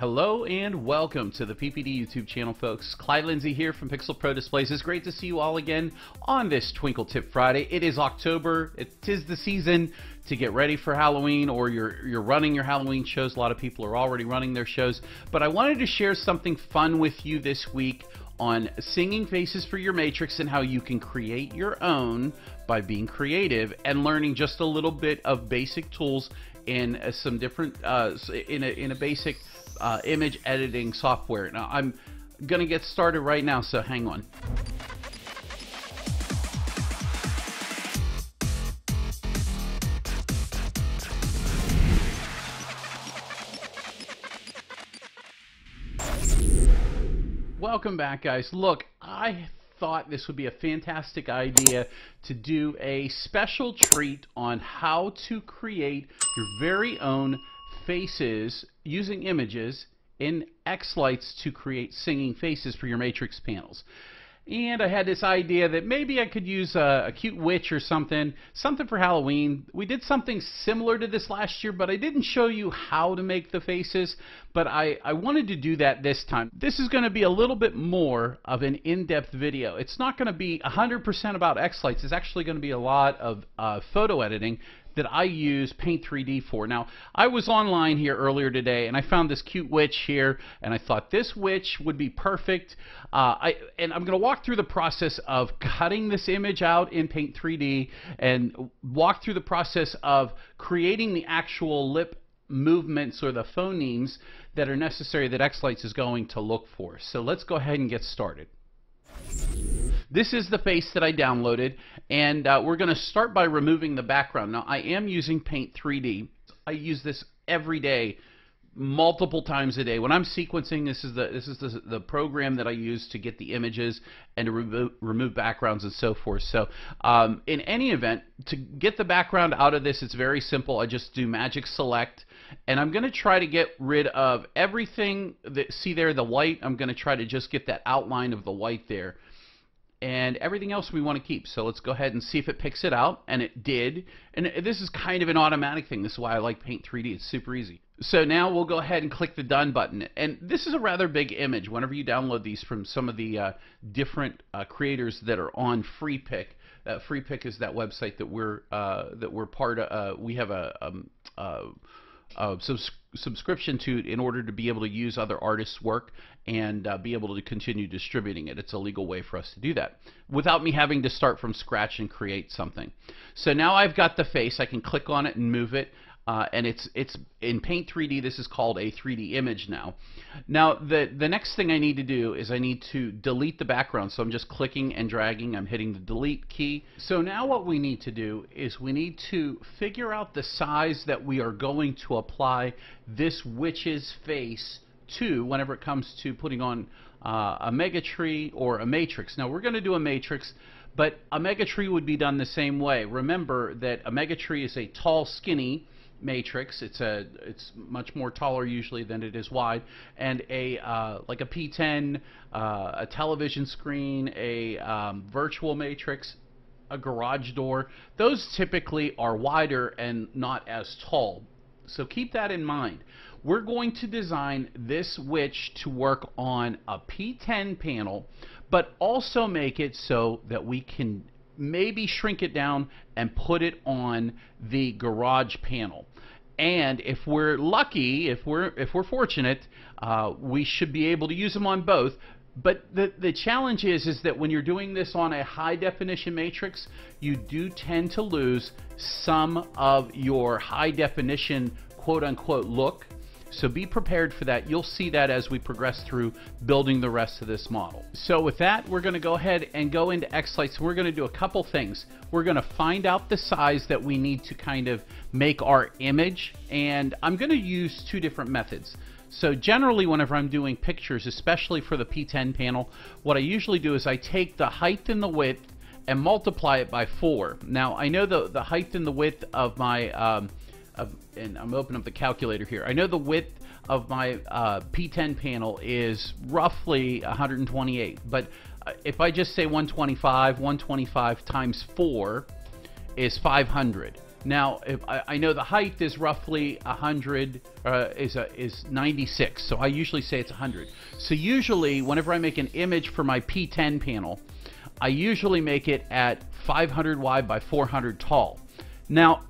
Hello and welcome to the PPD YouTube channel, folks. Clyde Lindsay here from Pixel Pro Displays. It's great to see you all again on this Twinkle Tip Friday. It is October. It is the season to get ready for Halloween, or you're running your Halloween shows. A lot of people are already running their shows, but I wanted to share something fun with you this week on singing faces for your matrix and how you can create your own by being creative and learning just a little bit of basic tools in some different in a basic image editing software. Now I'm gonna get started right now, so hang on. Welcome back, guys. Look, I thought this would be a fantastic idea to do a special treat on how to create your very own faces using images in xLights to create singing faces for your matrix panels. And I had this idea that maybe I could use a cute witch or something for Halloween. We did something similar to this last year, but I didn't show you how to make the faces, but I wanted to do that this time. This is going to be a little bit more of an in-depth video. It's not going to be 100% about xLights. It's actually going to be a lot of photo editing that I use Paint 3D for. Now, I was online here earlier today and I found this cute witch here, and I thought this witch would be perfect. I'm going to walk through the process of cutting this image out in Paint 3D and walk through the process of creating the actual lip movements or the phonemes that are necessary that xLights is going to look for. So let's go ahead and get started. This is the face that I downloaded, and we're going to start by removing the background. Now, I am using Paint 3D. I use this every day, multiple times a day. When I'm sequencing, this is the program that I use to get the images and to remove backgrounds and so forth. So in any event, to get the background out of this, it's very simple. I just do magic select, and I'm going to try to get rid of everything that, see there, the white. I'm going to try to just get that outline of the white there. And everything else we want to keep. So let's go ahead and see if it picks it out, and it did. And this is kind of an automatic thing. This is why I like Paint 3D. It's super easy. So now we'll go ahead and click the Done button. And this is a rather big image. Whenever you download these from some of the different creators that are on Freepik, Freepik is that website that we're part of. We have a subscription to in order to be able to use other artists' work and be able to continue distributing it. It's a legal way for us to do that without me having to start from scratch and create something. So now I've got the face. I can click on it and move it, and it's in Paint 3D. This is called a 3D image now. Now the next thing I need to do is I need to delete the background. So I'm just clicking and dragging. I'm hitting the delete key. So now what we need to do is we need to figure out the size that we are going to apply this witch's face to whenever it comes to putting on a megatree or a matrix. Now we're going to do a matrix, but a megatree would be done the same way. Remember that a megatree is a tall, skinny matrix. It's much more taller usually than it is wide, and a like a P10, a television screen, a virtual matrix, a garage door. Those typically are wider and not as tall. So keep that in mind. We're going to design this witch to work on a P10 panel, but also make it so that we can maybe shrink it down and put it on the garage panel. And if we're lucky, if we're fortunate, we should be able to use them on both. But the challenge is that when you're doing this on a high definition matrix, you do tend to lose some of your high definition quote unquote look. So be prepared for that. You'll see that as we progress through building the rest of this model. So with that, we're going to go ahead and go into xLights. We're going to do a couple things. We're going to find out the size that we need to kind of make our image. And I'm going to use two different methods. So generally, whenever I'm doing pictures, especially for the P10 panel, what I usually do is I take the height and the width and multiply it by 4. Now, I know the height and the width of my... and I'm opening up the calculator here. I know the width of my P10 panel is roughly 128, but if I just say 125, 125 times 4 is 500. Now, if I know the height is roughly 100, is 96, so I usually say it's 100. So usually, whenever I make an image for my P10 panel, I usually make it at 500 wide by 400 tall. Now,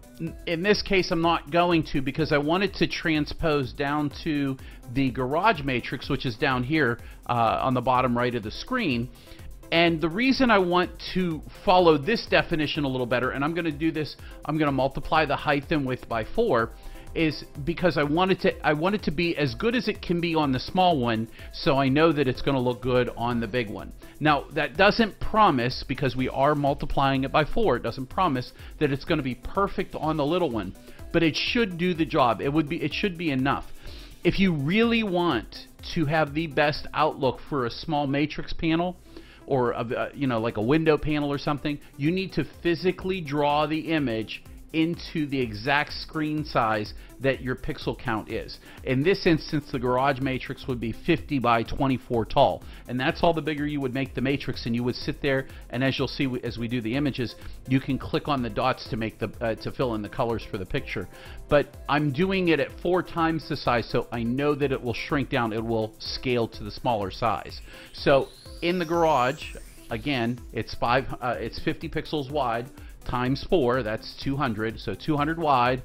in this case, I'm not going to, because I wanted to transpose down to the garage matrix, which is down here on the bottom right of the screen. And the reason I want to follow this definition a little better, and I'm going to do this, I'm going to multiply the height and width by 4, is because I want it to be as good as it can be on the small one, so I know that it's going to look good on the big one. Now, that doesn't promise, because we are multiplying it by 4, it doesn't promise that it's going to be perfect on the little one, but it should do the job. It should be enough. If you really want to have the best outlook for a small matrix panel, or you know, like a window panel or something, you need to physically draw the image into the exact screen size that your pixel count is. In this instance, the garage matrix would be 50 by 24 tall, and that's all the bigger you would make the matrix. And you would sit there, and as you'll see as we do the images, you can click on the dots to make the to fill in the colors for the picture. But I'm doing it at 4 times the size, so I know that it will shrink down. It will scale to the smaller size. So in the garage, again, it's 50 pixels wide times 4, that's 200, so 200 wide,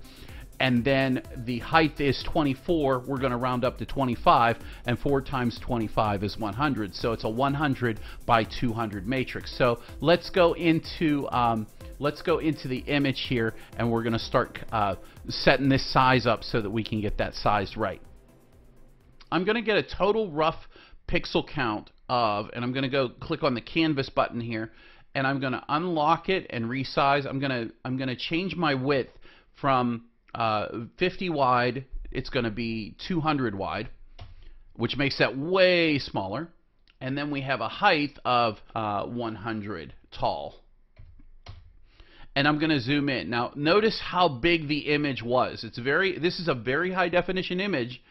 and then the height is 24, we're going to round up to 25, and 4 times 25 is 100, so it's a 100 by 200 matrix. So let's go into the image here, and we're going to start setting this size up so that we can get that size right. I'm going to get a total rough pixel count of, and I'm going to go click on the canvas button here, and I'm going to unlock it and resize. I'm going to change my width from 50 wide, it's going to be 200 wide, which makes that way smaller, and then we have a height of 100 tall. And I'm going to zoom in. Now notice how big the image was. This is a very high definition image,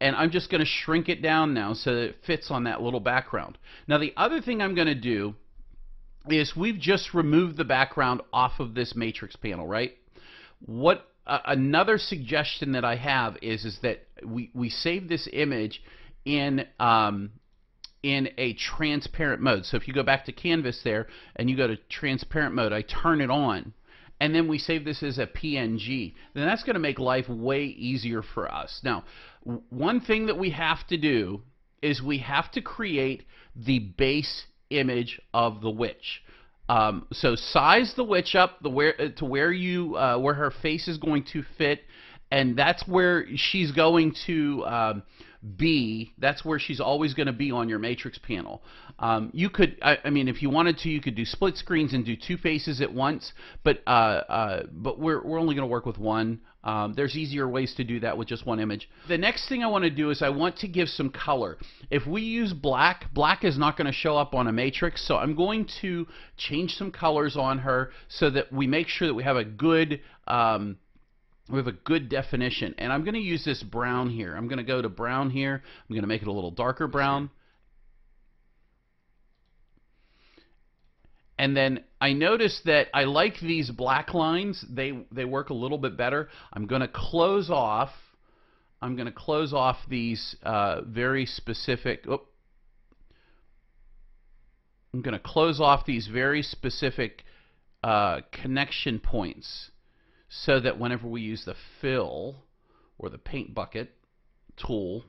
and I'm just going to shrink it down now so that it fits on that little background. Now the other thing I'm going to do is, we've just removed the background off of this matrix panel, right? What another suggestion that I have is that we save this image in a transparent mode. So if you go back to canvas there and you go to transparent mode, I turn it on, and then we save this as a PNG. Then that's going to make life way easier for us. Now, one thing that we have to do is we have to create the base image of the witch. So size the witch up to where her face is going to fit, and that's where she's going to be. That's where she's always going to be on your matrix panel. You could, I mean, if you wanted to, you could do split screens and do 2 faces at once, but we're only going to work with one. There's easier ways to do that with just one image. The next thing I want to do is I want to give some color. If we use black, black is not going to show up on a matrix, so I'm going to change some colors on her so that we make sure that we have a good definition. And I'm going to use this brown here. I'm going to go to brown here. I'm going to make it a little darker brown. And then I noticed that I like these black lines. They work a little bit better. I'm going to close off these very specific. I'm going to close off these very specific connection points, so that whenever we use the fill or the paint bucket tool,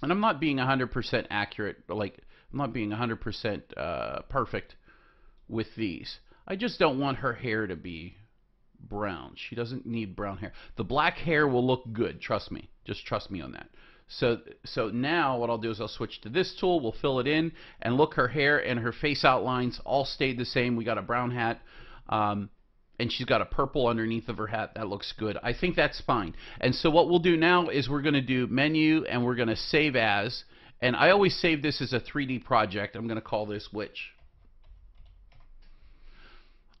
and I'm not being 100% accurate, like I'm not being 100% perfect with these. I just don't want her hair to be brown. She doesn't need brown hair. The black hair will look good, trust me. Just trust me on that. So now what I'll do is I'll switch to this tool, we'll fill it in, and look, her hair and her face outlines all stayed the same. We got a brown hat. And she's got a purple underneath of her hat. That looks good. I think that's fine. And so what we'll do now is we're going to do menu, and we're going to save as. And I always save this as a 3D project. I'm going to call this witch.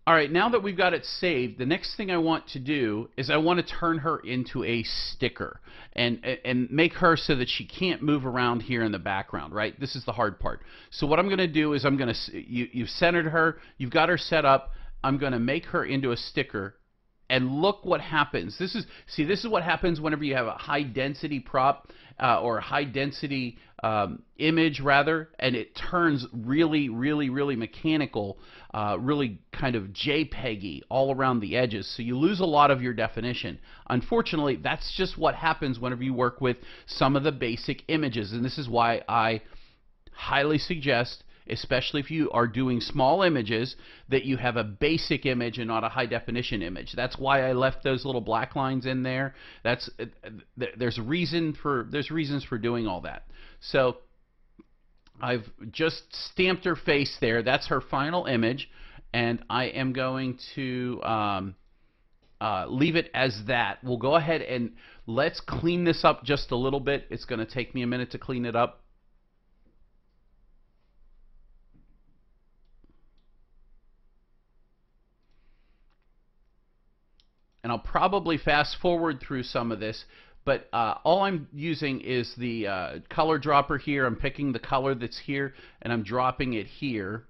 All right, now that we've got it saved, the next thing I want to do is I want to turn her into a sticker and make her so that she can't move around here in the background, right? This is the hard part. So what I'm going to do is I'm going to, you've centered her, you've got her set up, I'm going to make her into a sticker, And look what happens. This is what happens whenever you have a high density prop or a high density image rather, and it turns really, really, really mechanical, really kind of JPEG-y all around the edges. So you lose a lot of your definition. Unfortunately, that's just what happens whenever you work with some of the basic images, and this is why I highly suggest, especially if you are doing small images, that you have a basic image and not a high definition image. That's why I left those little black lines in there. There's reasons for doing all that. So I've just stamped her face there. That's her final image, and I am going to leave it as that. We'll go ahead and let's clean this up just a little bit. It's going to take me a minute to clean it up. And I'll probably fast forward through some of this, but all I'm using is the color dropper here. I'm picking the color that's here, and I'm dropping it here.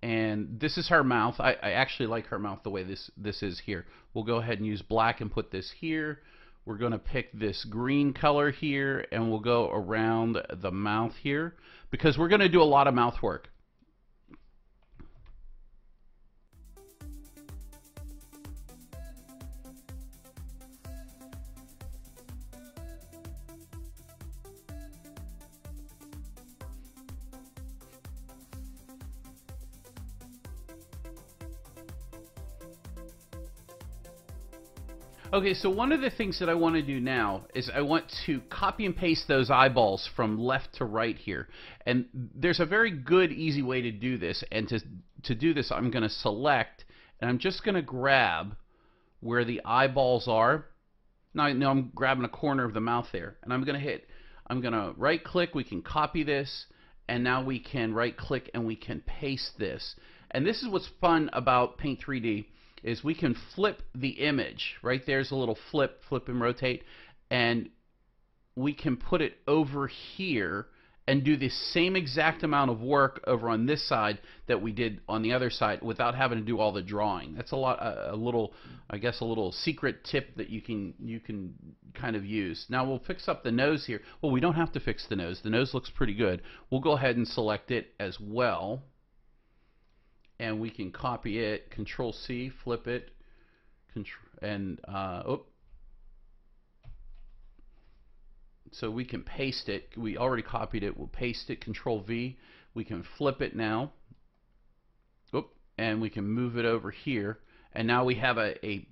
And this is her mouth. I actually like her mouth the way this is here. We'll go ahead and use black and put this here. We're going to pick this green color here, and we'll go around the mouth here, because we're going to do a lot of mouth work. Okay, so one of the things that I want to do now is I want to copy and paste those eyeballs from left to right here. And there's a very good, easy way to do this. And to do this, I'm going to select, and I'm just going to grab where the eyeballs are. Now, I'm grabbing a corner of the mouth there. And I'm going to right-click. We can copy this. And now we can right-click, and we can paste this. And this is what's fun about Paint 3D. Is we can flip the image. Right there's a little flip and rotate, and we can put it over here and do the same exact amount of work over on this side that we did on the other side without having to do all the drawing. That's a little secret tip that you can kind of use. Now we'll fix up the nose here. Well, we don't have to fix the nose. The nose looks pretty good. We'll go ahead and select it as well. And we can copy it, Control C, flip it, and so we can paste it. We already copied it. We'll paste it, Control V. We can flip it now, and we can move it over here. And now we have a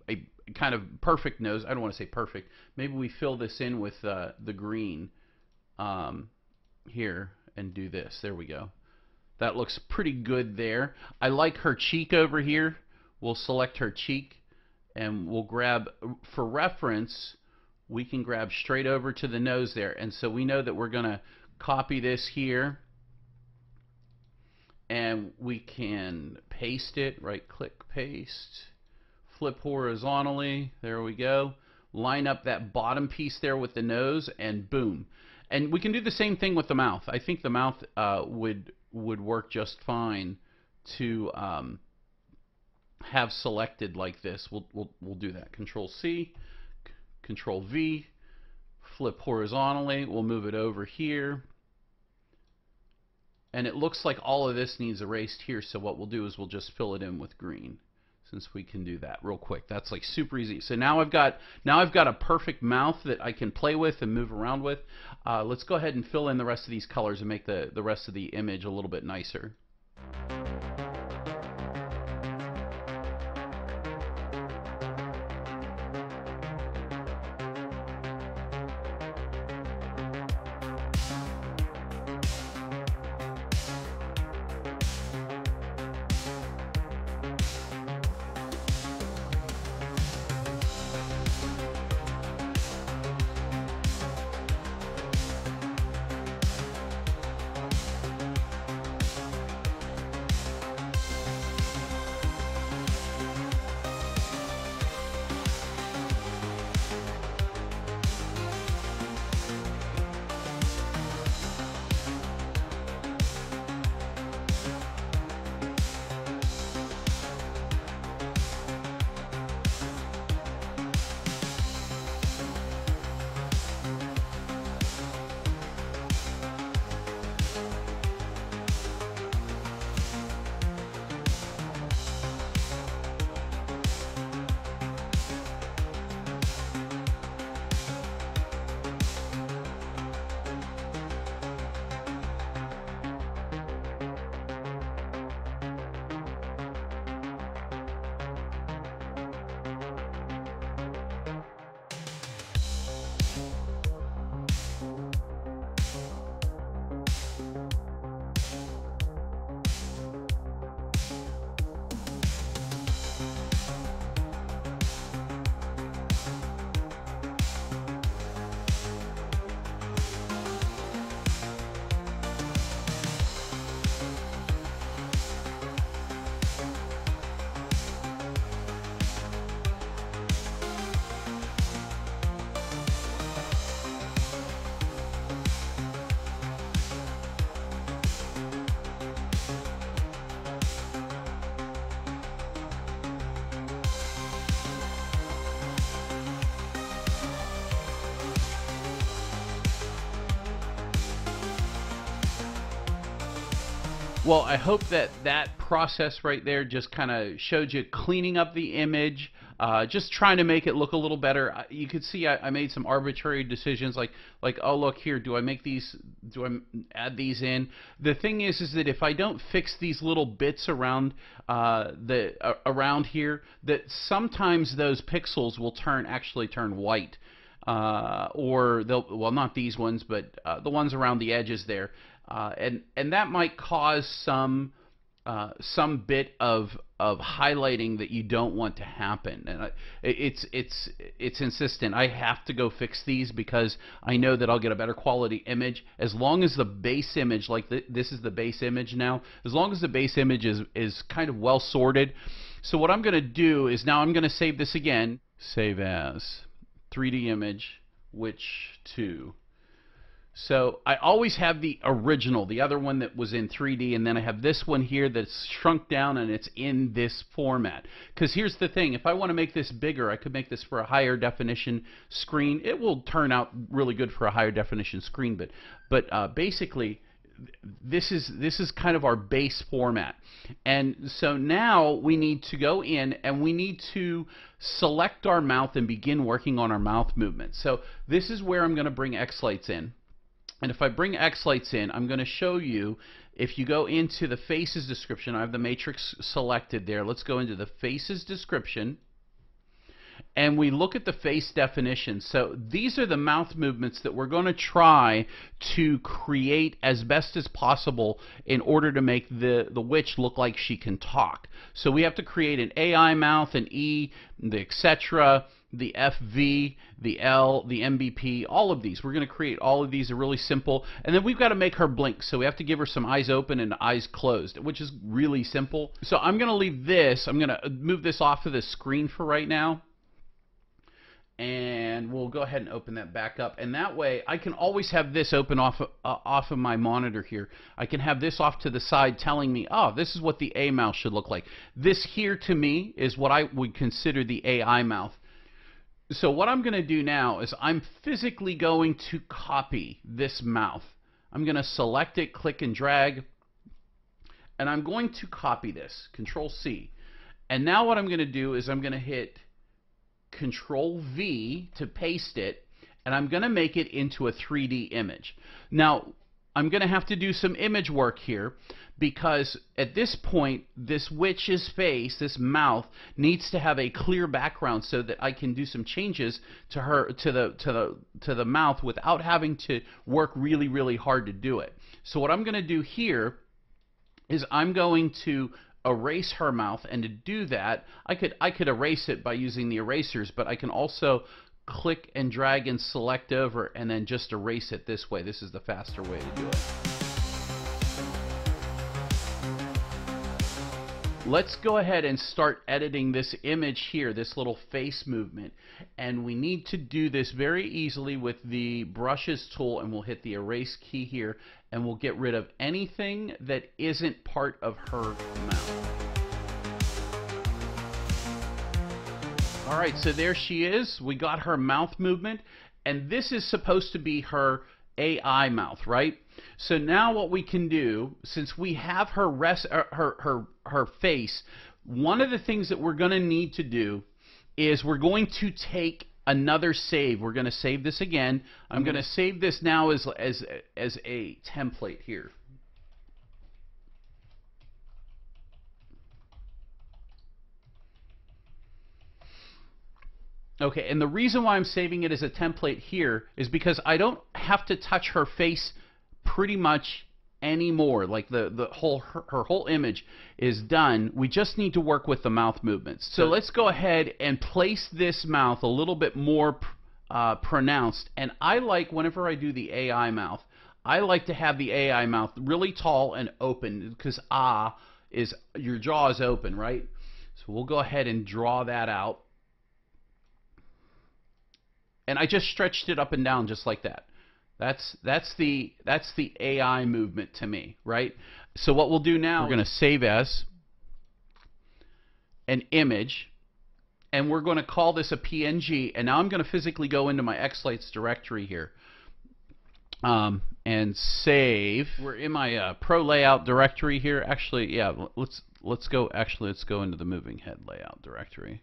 kind of perfect nose. I don't want to say perfect. Maybe we fill this in with the green here and do this. There we go. That looks pretty good there. I like her cheek over here. We'll select her cheek, and we'll grab, for reference, we can grab straight over to the nose there. And so we know that we're going to copy this here, and we can paste it. Right-click, paste, flip horizontally. There we go. Line up that bottom piece there with the nose, and boom. And we can do the same thing with the mouth. I think the mouth would work just fine to have selected like this. We'll do that. Control C, Control V, flip horizontally. We'll move it over here. And it looks like all of this needs erased here, so what we'll do is we'll just fill it in with green, since we can do that real quick. That's like super easy. So now I've got a perfect mouth that I can play with and move around with. Let's go ahead and fill in the rest of these colors and make the rest of the image a little bit nicer. Well, I hope that that process right there just kind of showed you cleaning up the image, just trying to make it look a little better. You could see I made some arbitrary decisions, like oh look here, do I make these? Do I add these in? The thing is that if I don't fix these little bits around around here, that sometimes those pixels will actually turn white. Or they'll, well, not these ones, but the ones around the edges there, and that might cause some bit of highlighting that you don't want to happen. And it's insistent. I have to go fix these because I know that I'll get a better quality image as long as the base image, like this is the base image now. As long as the base image is kind of well sorted. So what I'm going to do is now I'm going to save this again. Save as 3D image, which to. So I always have the original, the other one that was in 3D, and then I have this one here that's shrunk down and it's in this format. Because here's the thing, if I want to make this bigger, I could make this for a higher definition screen. It will turn out really good for a higher definition screen, but basically this is kind of our base format. And so now we need to go in and we need to select our mouth and begin working on our mouth movement. So this is where I'm going to bring xLights in. And if I bring xLights in, I'm going to show you, if you go into the faces description, I have the matrix selected there. Let's go into the faces description. And we look at the face definition. So these are the mouth movements that we're going to try to create as best as possible in order to make the witch look like she can talk. So we have to create an AI mouth, an E, the etc., the FV, the L, the MVP, all of these. We're going to create all of these. Are really simple. And then we've got to make her blink. So we have to give her some eyes open and eyes closed, which is really simple. So I'm going to leave this. I'm going to move this off of the screen for right now. And we'll go ahead and open that back up, and that way I can always have this open off of my monitor here. I can have this off to the side telling me, oh, this is what the A mouth should look like. This here to me is what I would consider the AI mouth. So what I'm going to do now is I'm physically going to copy this mouth. I'm going to select it, click and drag, and I'm going to copy this, Control C. And now what I'm going to do is I'm going to hit Control V to paste it, and I'm going to make it into a 3D image. Now, I'm going to have to do some image work here because at this point, this witch's face, this mouth, needs to have a clear background so that I can do some changes to her, to the mouth without having to work really, really hard to do it. So what I'm going to do here is I'm going to erase her mouth, and to do that I could erase it by using the erasers, but I can also click and drag and select over and then just erase it this way. This is the faster way to do it. Let's go ahead and start editing this image here, this little face movement, and we need to do this very easily with the brushes tool, and we'll hit the erase key here and we'll get rid of anything that isn't part of her mouth. All right, so there she is. We got her mouth movement, and this is supposed to be her AI mouth, right? So now what we can do, since we have her her face, one of the things that we're going to need to do is we're going to take another save. We're going to save this again. I'm going to save this now as a template here. Okay, and the reason why I'm saving it as a template here is because I don't have to touch her face pretty much anymore. Like her whole image is done. We just need to work with the mouth movements. So let's go ahead and place this mouth a little bit more pronounced. And I like, whenever I do the AI mouth, I like to have the AI mouth really tall and open, because is your jaw is open, right? So we'll go ahead and draw that out. And I just stretched it up and down just like that. That's the AI movement to me, right? So what we'll do now, we're going to save as an image, and we're going to call this a PNG. And now I'm going to physically go into my xLights directory here. and save. We're in my Pro Layout directory here. Actually, yeah, let's go into the Moving Head Layout directory.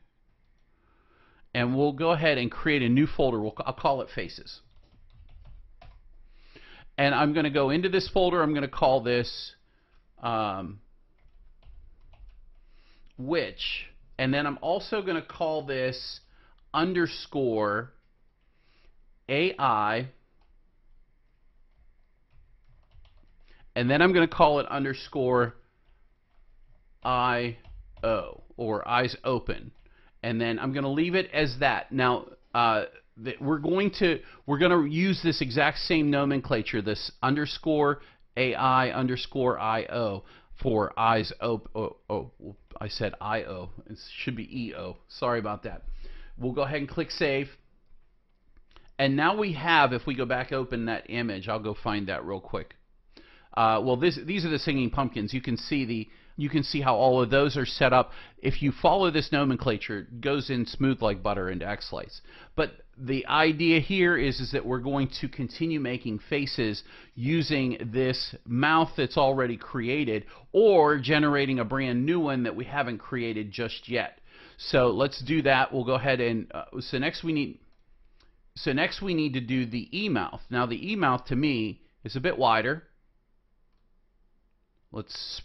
And we'll go ahead and create a new folder. I'll call it Faces. And I'm going to go into this folder. I'm going to call this Which, and then I'm also going to call this underscore AI, and then I'm going to call it underscore IO, or eyes open, and then I'm going to leave it as that. Now we're going to use this exact same nomenclature, this underscore AI underscore IO for eyes open. Oh, I said IO. It should be EO. Sorry about that. We'll go ahead and click save. And now we have, if we go back, open that image. I'll go find that real quick. Well, these are the singing pumpkins. You can see how all of those are set up. If you follow this nomenclature, it goes in smooth like butter into xLights. But the idea here is that we're going to continue making faces using this mouth that's already created, or generating a brand new one that we haven't created just yet. So let's do that. We'll go ahead and so next we need to do the E mouth. Now the E mouth to me is a bit wider. Let's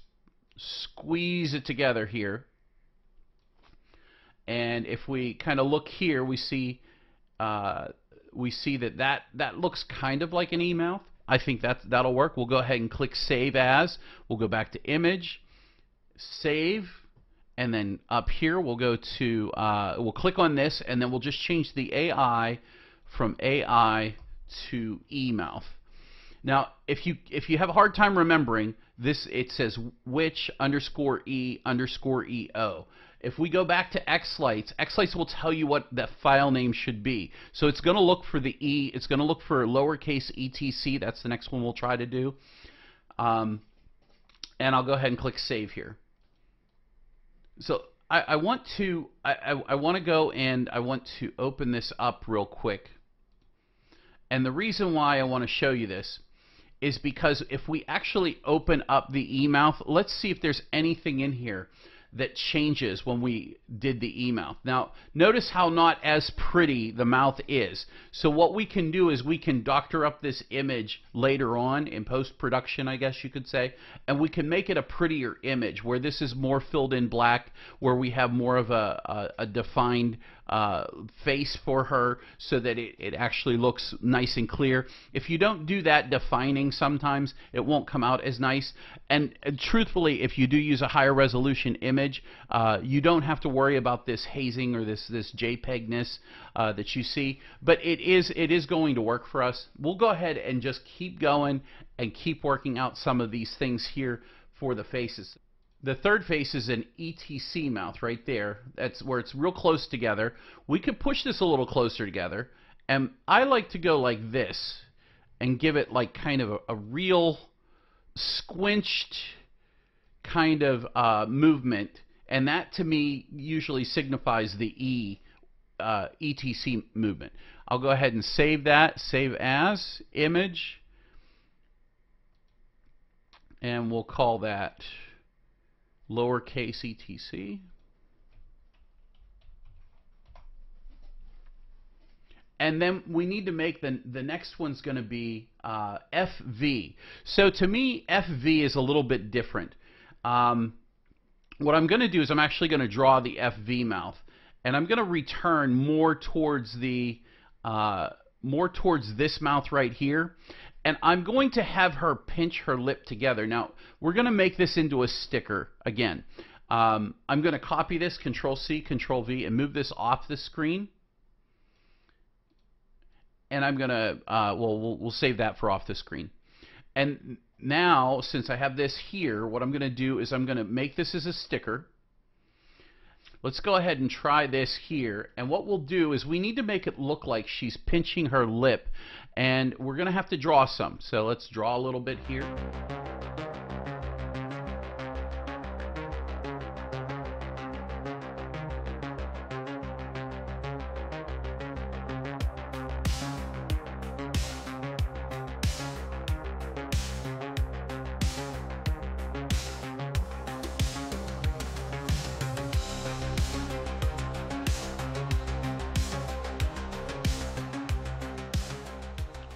squeeze it together here, and if we kind of look here, we see that looks kind of like an E mouth. I think that'll work. We'll go ahead and click Save As. We'll go back to Image, Save, and then up here we'll go to we'll click on this, and then we'll just change the AI from AI to E mouth. Now, if you have a hard time remembering this, it says which underscore E underscore EO. If we go back to xLights, xLights will tell you what that file name should be. So it's going to look for the E. It's going to look for lowercase etc. That's the next one we'll try to do. And I'll go ahead and click Save here. So I want to open this up real quick. And the reason why I want to show you this is because if we actually open up the E mouth, let's see if there's anything in here that changes when we did the E mouth. Now, notice how not as pretty the mouth is. So what we can do is we can doctor up this image later on in post-production, I guess you could say, and we can make it a prettier image where this is more filled in black, where we have more of a defined face for her, so that it actually looks nice and clear. If you don't do that defining, sometimes it won't come out as nice. And truthfully, if you do use a higher resolution image, you don't have to worry about this hazing or this JPEG-ness that you see. But it is going to work for us. We'll go ahead and just keep going and keep working out some of these things here for the faces. The third face is an ETC mouth right there. That's where it's real close together. We could push this a little closer together, and I like to go like this and give it like kind of a real squinched kind of movement, and that to me usually signifies the ETC movement. I'll go ahead and save that, Save As, Image, and we'll call that lowercase etc, and then we need to make the next one's going to be FV. So to me, FV is a little bit different. What I'm going to do is I'm actually going to draw the FV mouth, and I'm going to return more towards the this mouth right here. And I'm going to have her pinch her lip together. Now, we're going to make this into a sticker again. I'm going to copy this, Control-C, Control-V, and move this off the screen. And I'm going to, we'll save that for off the screen. And now, since I have this here, what I'm going to do is I'm going to make this as a sticker. Let's go ahead and try this here, and what we'll do is we need to make it look like she's pinching her lip, and we're gonna have to draw some. So let's draw a little bit here.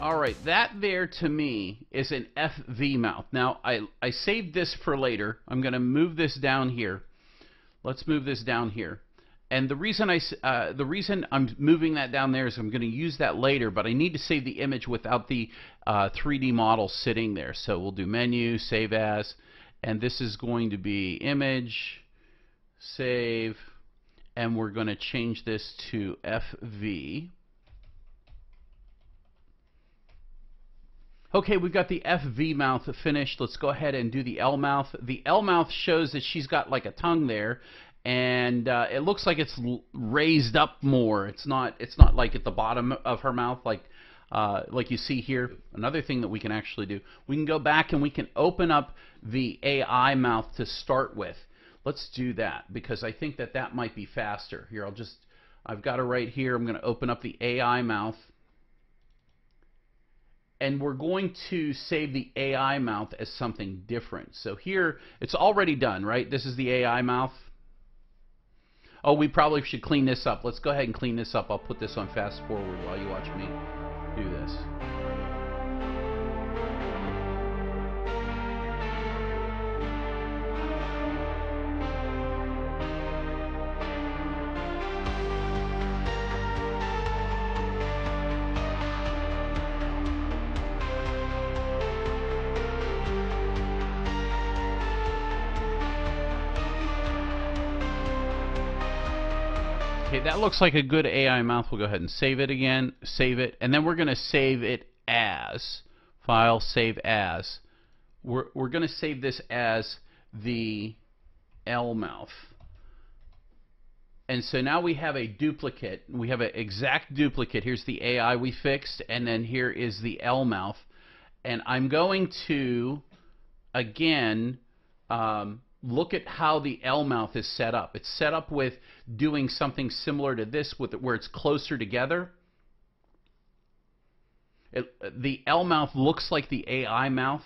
All right, that there to me is an FV mouth. Now, I saved this for later. I'm going to move this down here. Let's move this down here. And the reason I'm moving that down there is I'm going to use that later, but I need to save the image without the 3D model sitting there. So we'll do menu, save as, and this is going to be image, save, and we're going to change this to FV. Okay, we've got the FV mouth finished. Let's go ahead and do the L mouth. The L mouth shows that she's got like a tongue there, and it looks like it's raised up more. It's not like at the bottom of her mouth like you see here. Another thing that we can actually do, we can go back and we can open up the AI mouth to start with. Let's do that because I think that that might be faster. Here, I've got her right here. I'm going to open up the AI mouth. And we're going to save the AI mouth as something different. So here, it's already done, right? This is the AI mouth. Oh, we probably should clean this up. Let's go ahead and clean this up. I'll put this on fast forward while you watch me do this. Okay, that looks like a good AI mouth. We'll go ahead and save it again, save it, and then we're going to save it as, file, save as. We're going to save this as the L mouth. And so now we have a duplicate. We have an exact duplicate. Here's the AI we fixed, and then here is the L mouth. And I'm going to, again, look at how the L mouth is set up. It's set up with doing something similar to this with where it's closer together. The L mouth looks like the AI mouth,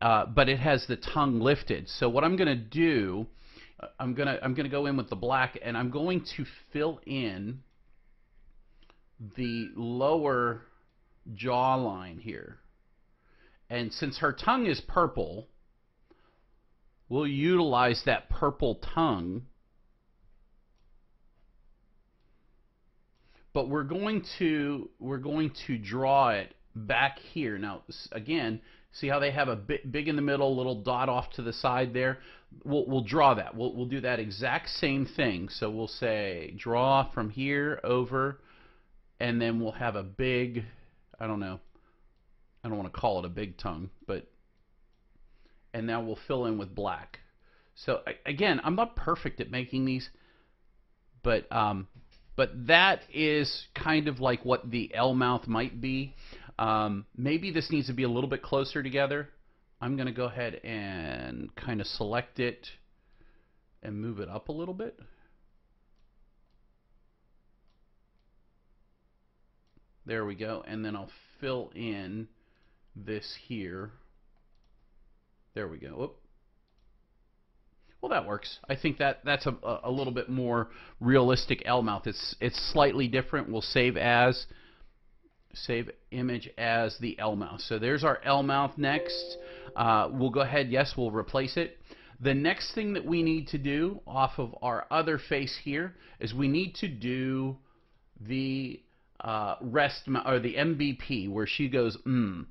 but it has the tongue lifted. So what I'm going to do, I'm going to go in with the black, and I'm going to fill in the lower jawline here. And since her tongue is purple, we'll utilize that purple tongue, but we're going to draw it back here. Now, again, see how they have a big in the middle, little dot off to the side there? We'll draw that. We'll do that exact same thing. So we'll say draw from here over, and then we'll have a big, I don't know, I don't want to call it a big tongue, but. And now we'll fill in with black. So again, I'm not perfect at making these, but that is kind of like what the L mouth might be. Maybe this needs to be a little bit closer together. I'm going to go ahead and kind of select it and move it up a little bit. There we go. And then I'll fill in this here. There we go. Oop. Well, that works. I think that's a little bit more realistic L mouth. It's slightly different. We'll save as, save image as the L mouth. So there's our L mouth next. We'll go ahead. Yes, we'll replace it. The next thing that we need to do off of our other face here is we need to do the rest or the MVP where she goes mm.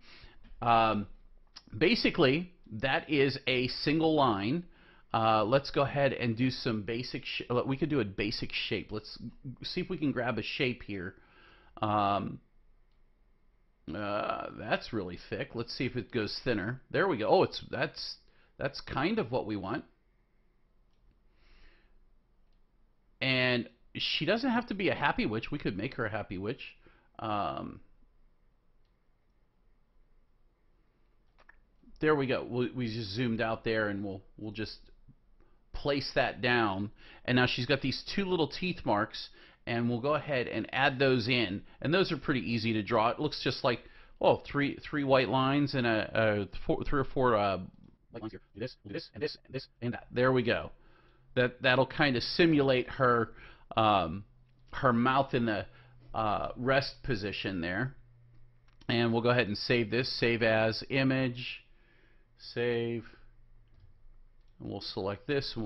Basically, that is a single line. Let's go ahead and do some basic. We could do a basic shape. Let's see if we can grab a shape here. That's really thick. Let's see if it goes thinner. There we go. Oh, that's kind of what we want. And she doesn't have to be a happy witch. We could make her a happy witch. There we go. We just zoomed out there, and we'll just place that down. And now she's got these two little teeth marks, and we'll go ahead and add those in. And those are pretty easy to draw. It looks just like, oh, three white lines and three or four white lines here. Do this, and this, and this, and this, and that. There we go. That'll kind of simulate her her mouth in the rest position there. And we'll go ahead and save this, save as image, save, and we'll select this.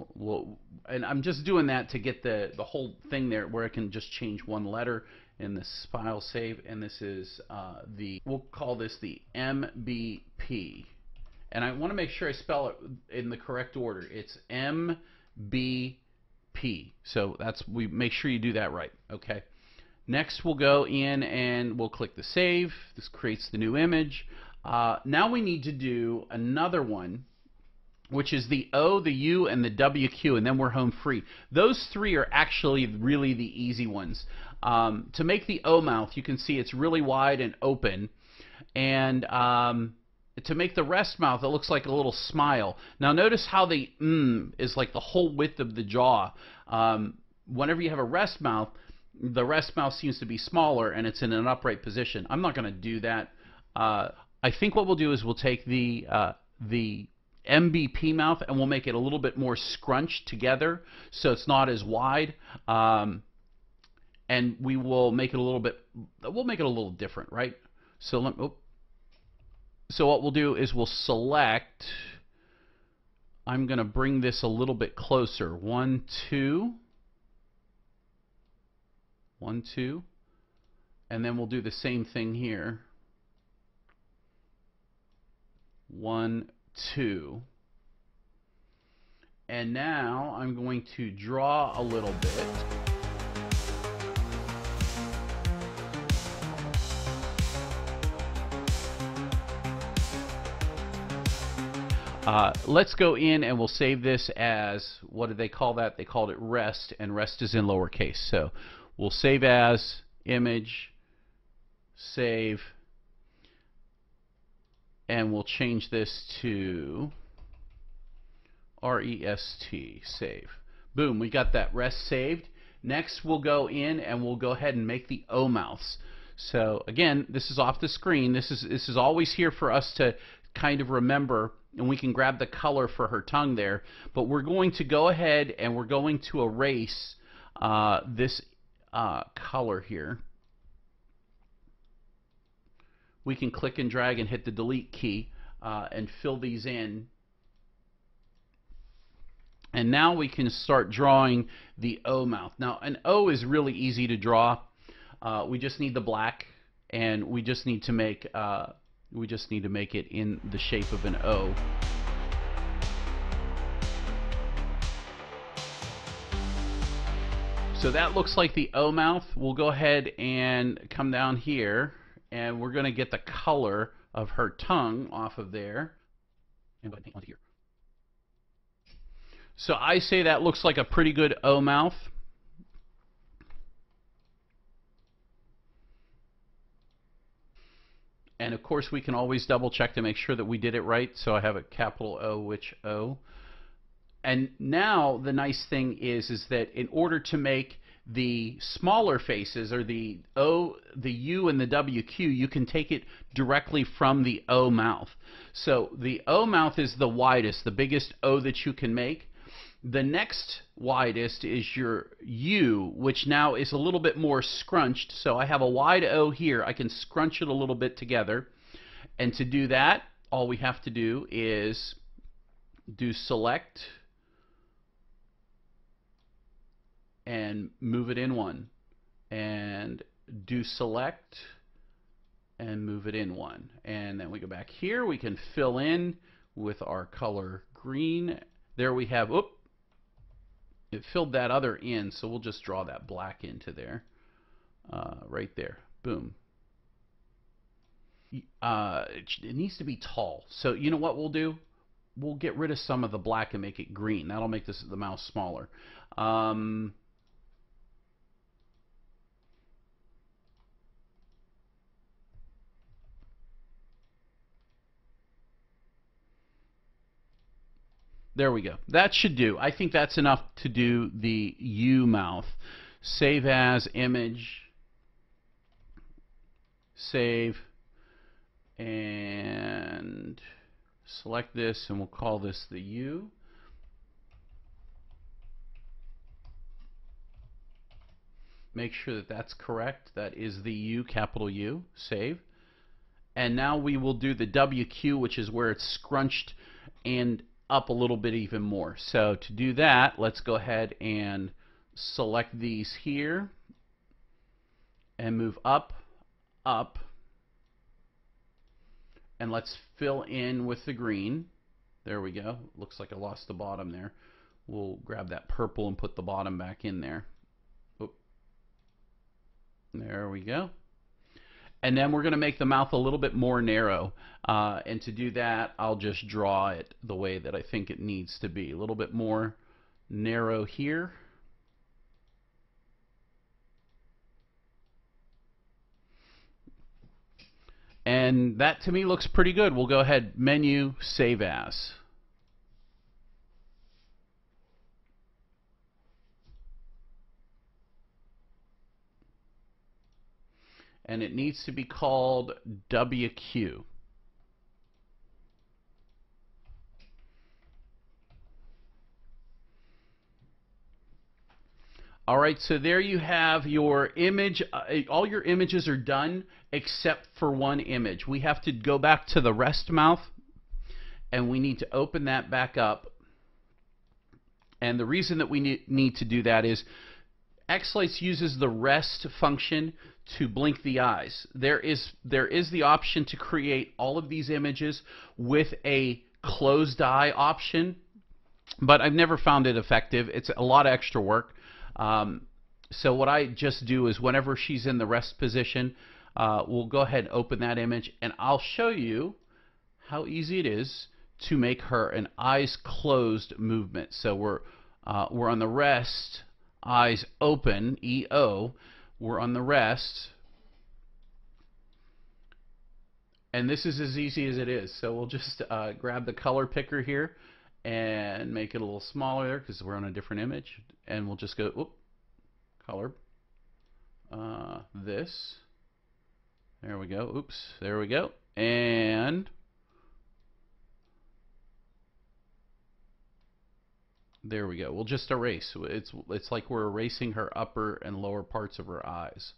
And I'm just doing that to get the whole thing there where I can just change one letter in this file save. And this is we'll call this the MBP. And I want to make sure I spell it in the correct order. It's MBP. So we make sure you do that right, okay? Next, we'll go in and we'll click the save. This creates the new image. Now we need to do another one, which is the O, the U, and the WQ, and then we're home free. Those three are actually really the easy ones. To make the O mouth, you can see it's really wide and open. And to make the rest mouth, it looks like a little smile. Now, notice how the is like the whole width of the jaw. Whenever you have a rest mouth, the rest mouth seems to be smaller and it's in an upright position. I'm not going to do that. I think what we'll do is we'll take the MBP mouth and we'll make it a little bit more scrunched together so it's not as wide. And we will make it a little bit, we'll make it a little different, right? So let me, so what we'll do is we'll select, I'm going to bring this a little bit closer. 1, 2, 1, 2, and then we'll do the same thing here. 1, 2, and now I'm going to draw a little bit. Let's go in and we'll save this as, what did they call that? They called it rest, and rest is in lowercase. So we'll save as, image, save, and we'll change this to REST, save. Boom, we got that rest saved. Next, we'll go in and we'll go ahead and make the O mouths. So again, this is off the screen. This is always here for us to kind of remember, and we can grab the color for her tongue there. But we're going to go ahead and we're going to erase this color here. We can click and drag and hit the delete key and fill these in. And now we can start drawing the O mouth. Now an O is really easy to draw. We just need the black, and we just need to make it in the shape of an O. So that looks like the O mouth. We'll go ahead and come down here and we're going to get the color of her tongue off of there. And go ahead and paint onto here. So I say that looks like a pretty good O mouth. And of course we can always double check to make sure that we did it right. So I have a capital O, which O. And now the nice thing is that in order to make the smaller faces, or the O, the U, and the WQ, you can take it directly from the O mouth. So the O mouth is the widest, the biggest O that you can make. The next widest is your U, which now is a little bit more scrunched. So I have a wide O here. I can scrunch it a little bit together. And to do that, all we have to do is do select and move it in one, and do select and move it in one, and then we go back here. We can fill in with our color green. There we have, oop, it filled that other in, so we'll just draw that black into there, right there, boom. It needs to be tall, so you know what we'll do? We'll get rid of some of the black and make it green. That'll make this, the mouse, smaller. There we go. That should do. I think that's enough to do the U mouth. Save as, image, save, and select this, and we'll call this the U. Make sure that that's correct. That is the U, capital U, save. And now we will do the WQ, which is where it's scrunched and up a little bit even more. So to do that, let's go ahead and select these here and move up, up, and let's fill in with the green. There we go. Looks like I lost the bottom there. We'll grab that purple and put the bottom back in there. Oop. There we go. And then we're going to make the mouth a little bit more narrow. And to do that, I'll just draw it the way that I think it needs to be. A little bit more narrow here. And that to me looks pretty good. We'll go ahead, menu, save as. And it needs to be called WQ. All right, so there you have your image. All your images are done except for one image. We have to go back to the rest mouth, and we need to open that back up. And the reason that we need to do that is xLights uses the rest function to blink the eyes. There is the option to create all of these images with a closed eye option, but I've never found it effective. It's a lot of extra work. So what I just do is whenever she's in the rest position, we'll go ahead and open that image, and I'll show you how easy it is to make her an eyes closed movement. So we're on the rest, eyes open, EO, we're on the rest, and this is as easy as it is. So we'll just grab the color picker here and make it a little smaller because we're on a different image, and we'll just go, whoop, color, this, there we go, oops, there we go, and there we go. We'll just erase. It's like we're erasing her upper and lower parts of her eyes.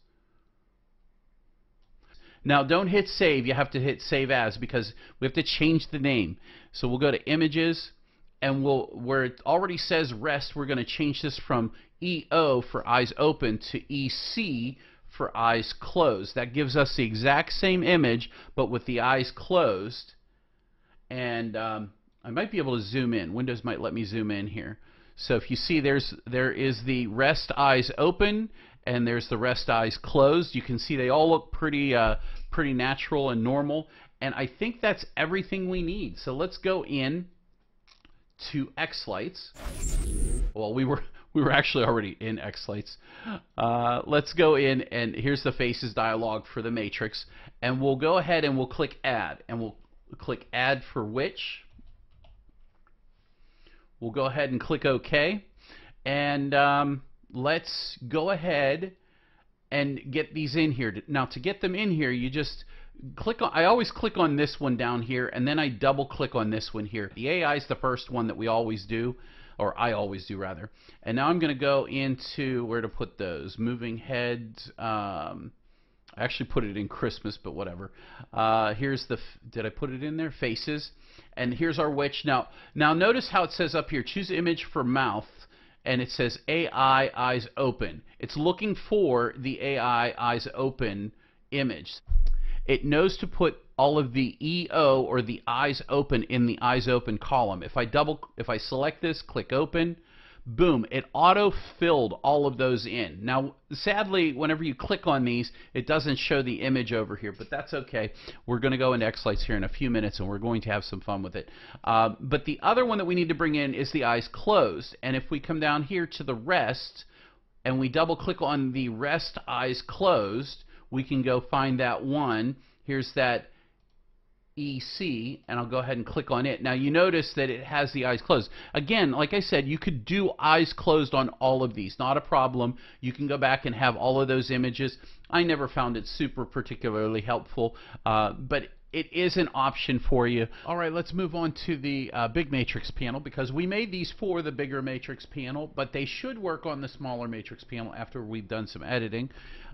Now don't hit save. You have to hit save as, because we have to change the name. So we'll go to images, and where it already says rest, we're going to change this from EO for eyes open to EC for eyes closed. That gives us the exact same image but with the eyes closed. And I might be able to zoom in. Windows might let me zoom in here. So if you see, there is the rest eyes open, and there's the rest eyes closed. You can see they all look pretty natural and normal. And I think that's everything we need. So let's go in to xLights. Well, we were actually already in xLights. Let's go in, and here's the faces dialog for the matrix. And we'll go ahead and we'll click add, and we'll click add for which. We'll go ahead and click OK, and let's go ahead and get these in here. Now, to get them in here, you just click on, I always click on this one down here, and then I double click on this one here. The AI is the first one that we always do, or I always do rather. And now I'm going to go into where to put those moving heads. I actually put it in Christmas, but whatever. Here's the, did I put it in there? Faces. And here's our witch. Now notice how it says up here, choose image for mouth, and it says AI eyes open. It's looking for the AI eyes open image. It knows to put all of the EO or the eyes open in the eyes open column. If I select this, click open, boom, it auto-filled all of those in. Now, sadly, whenever you click on these, it doesn't show the image over here, but that's okay. We're going to go into xLights here in a few minutes, and we're going to have some fun with it. But the other one that we need to bring in is the eyes closed. And if we come down here to the rest, and we double-click on the rest eyes closed, we can go find that one. Here's that EC, and I'll go ahead and click on it. Now you notice that it has the eyes closed. Again, like I said, you could do eyes closed on all of these, not a problem. You can go back and have all of those images. I never found it super particularly helpful, but it is an option for you. All right, let's move on to the big matrix panel, because we made these for the bigger matrix panel, but they should work on the smaller matrix panel after we've done some editing.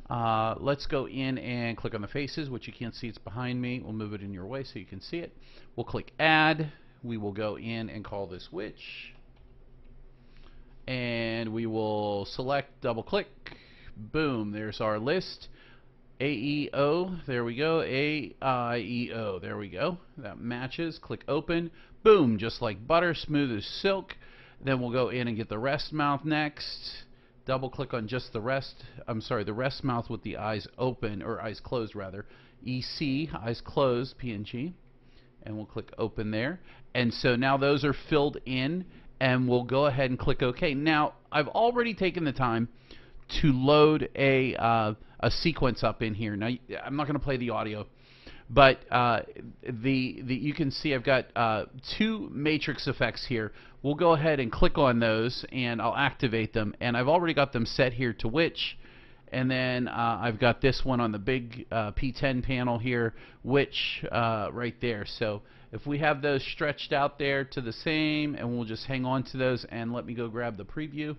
Let's go in and click on the faces, which you can't see, it's behind me. We'll move it in your way so you can see it. We'll click add. We will go in and call this witch, and we will select, double click, boom, there's our list. A-E-O, there we go, A-I-E-O, there we go, that matches. Click open, boom, just like butter, smooth as silk. Then we'll go in and get the rest mouth next. Double click on just the rest, I'm sorry, the rest mouth with the eyes open, or eyes closed rather, EC, eyes closed, PNG, and we'll click open there. And so now those are filled in, and we'll go ahead and click OK. Now I've already taken the time to load a sequence up in here. Now I'm not going to play the audio, but you can see I've got two matrix effects here. We'll go ahead and click on those, and I'll activate them. And I've already got them set here to which, and then I've got this one on the big P10 panel here, which right there. So if we have those stretched out there to the same, and we'll just hang on to those, and let me go grab the preview.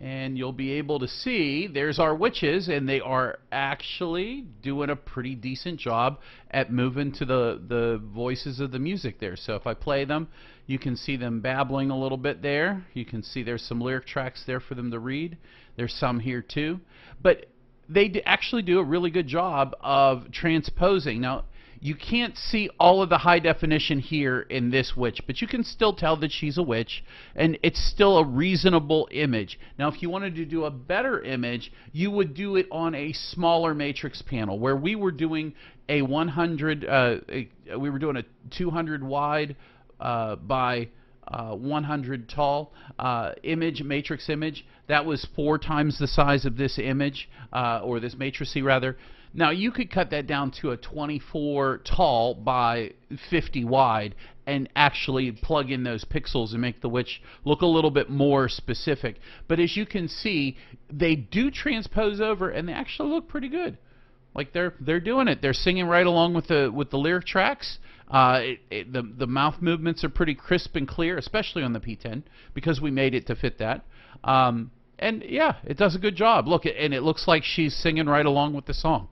And you'll be able to see there's our witches, and they are actually doing a pretty decent job at moving to the voices of the music there. So if I play them, you can see them babbling a little bit there. You can see there's some lyric tracks there for them to read. There's some here too. But they actually do a really good job of transposing. Now, you can't see all of the high definition here in this witch, but you can still tell that she's a witch, and it's still a reasonable image. Now, if you wanted to do a better image, you would do it on a smaller matrix panel, where we were doing a 200 wide by 100 tall image, matrix image. That was 4 times the size of this image, or this matrice rather. Now you could cut that down to a 24 tall by 50 wide and actually plug in those pixels and make the witch look a little bit more specific. But as you can see, they do transpose over, and they actually look pretty good. Like they're doing it. They're singing right along with the lyric tracks. The mouth movements are pretty crisp and clear, especially on the P10, because we made it to fit that. And yeah, it does a good job. Look, and it looks like she's singing right along with the song.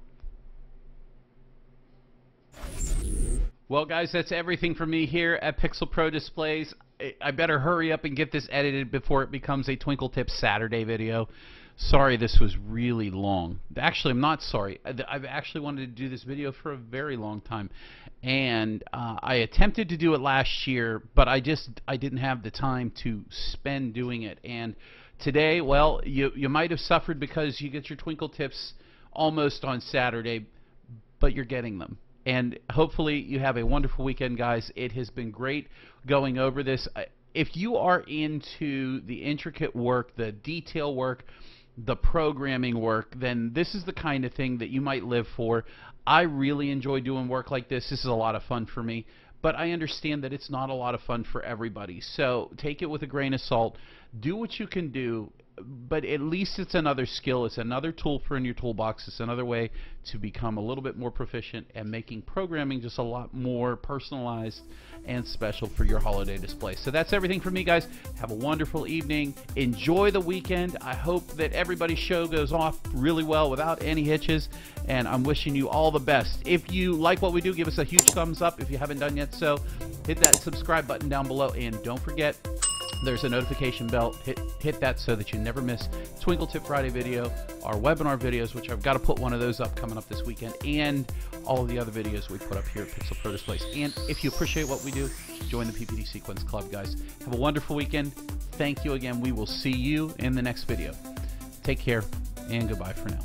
Well, guys, that's everything from me here at Pixel Pro Displays. I better hurry up and get this edited before it becomes a Twinkle Tips Saturday video. Sorry, this was really long. Actually, I'm not sorry. I've actually wanted to do this video for a very long time, and I attempted to do it last year, but I didn't have the time to spend doing it. And today, well, you might have suffered because you get your Twinkle Tips almost on Saturday, but you're getting them. And hopefully you have a wonderful weekend, guys. It has been great going over this. If you are into the intricate work, the detail work, the programming work, then this is the kind of thing that you might live for. I really enjoy doing work like this. This is a lot of fun for me, but I understand that it's not a lot of fun for everybody. So take it with a grain of salt. Do what you can do, but at least it's another skill. It's another tool for in your toolbox. It's another way to become a little bit more proficient and making programming just a lot more personalized and special for your holiday display. So that's everything from me, guys. Have a wonderful evening. Enjoy the weekend. I hope that everybody's show goes off really well without any hitches, and I'm wishing you all the best. If you like what we do, give us a huge thumbs up. If you haven't done yet so, hit that subscribe button down below, and don't forget, there's a notification bell. Hit that so that you never miss Twinkle Tip Friday video, our webinar videos, which I've got to put one of those up coming up this weekend, and all of the other videos we put up here at Pixel Pro Displays. And if you appreciate what we do, join the PPD Sequence Club, guys. Have a wonderful weekend. Thank you again. We will see you in the next video. Take care, and goodbye for now.